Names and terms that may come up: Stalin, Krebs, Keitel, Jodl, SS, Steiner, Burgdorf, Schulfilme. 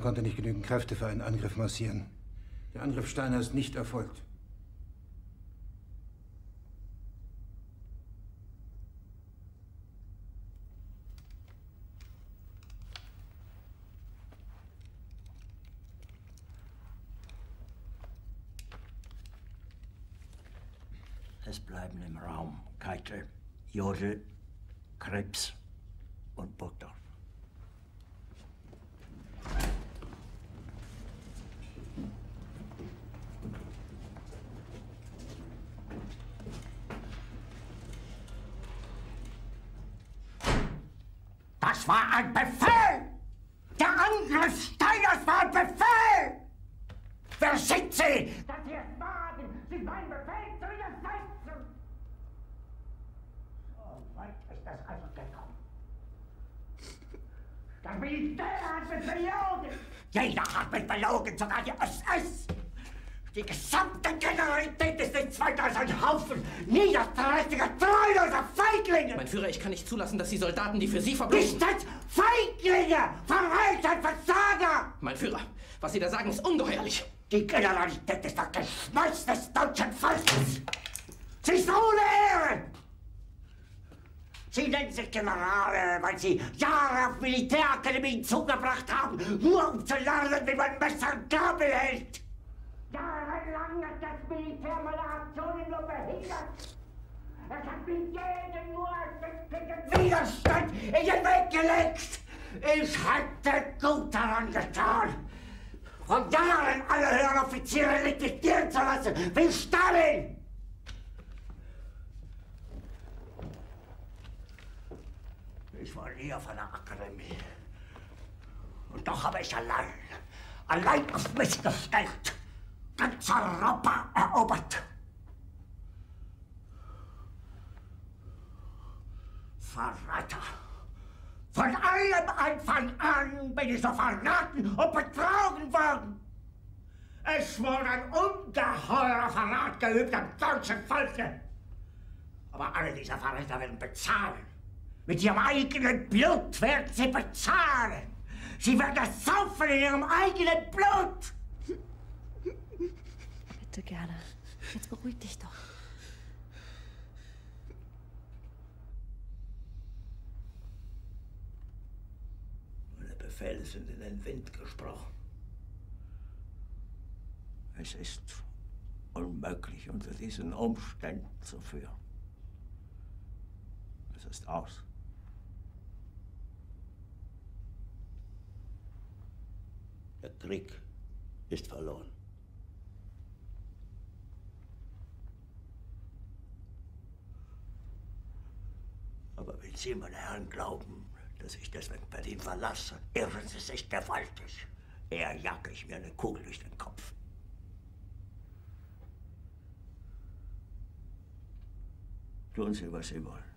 konnte nicht genügend Kräfte für einen Angriff massieren. Der Angriff Steiner ist nicht erfolgt. Es bleiben im Raum Keitel, Jodl, Krebs und Burgdorf. Das war ein Befehl! Der Angriff Steiners war ein Befehl! Wer schickt Sie? Dass Sie es wagen, Sie meinen Befehl zu widersetzen! So weit ist das also gekommen. Das Militär hat mich belogen. Jeder hat mich belogen, sogar die SS. Die gesamte Generalität ist nichts weiter als ein Haufen niederträchtiger, treuloser Feiglinge. Mein Führer, ich kann nicht zulassen, dass die Soldaten, die für Sie verbringen... Nicht als Feiglinge, Verräter, Versager! Mein Führer, was Sie da sagen, ist ungeheuerlich. Die Generalität ist das Geschmeiß des deutschen Volkes. Sie ist ohne Ehre. Sie nennen sich Generale, weil Sie Jahre auf Militärakademien zugebracht haben, nur um zu lernen, wie man Messer und Gabel hält. Jahrelang hat das Militär meine Aktionen nur behindert. Es hat mir jeden nur ein Widerstand in den Weg gelegt. Ich hätte gut daran getan, von Jahren alle höheren Offiziere liquidieren zu lassen, wie Stalin. Ich war nie auf einer Akademie. Und doch habe ich allein auf mich gestellt, ganz Europa erobert. Verräter! Von allem Anfang an bin ich so verraten und betrogen worden. Es wurde ein ungeheurer Verrat geübt am deutschen Volke. Aber alle dieser Verräter werden bezahlen. Mit ihrem eigenen Blut werden sie bezahlen. Sie werden das saufen in ihrem eigenen Blut. Bitte gerne. Jetzt beruhig dich doch. Meine Befehle sind in den Wind gesprochen. Es ist unmöglich, unter diesen Umständen zu führen. Es ist aus. Der Krieg ist verloren. Aber wenn Sie, meine Herren, glauben, dass ich deswegen Berlin verlasse, irren Sie sich gewaltig. Eher jage ich mir eine Kugel durch den Kopf. Tun Sie, was Sie wollen.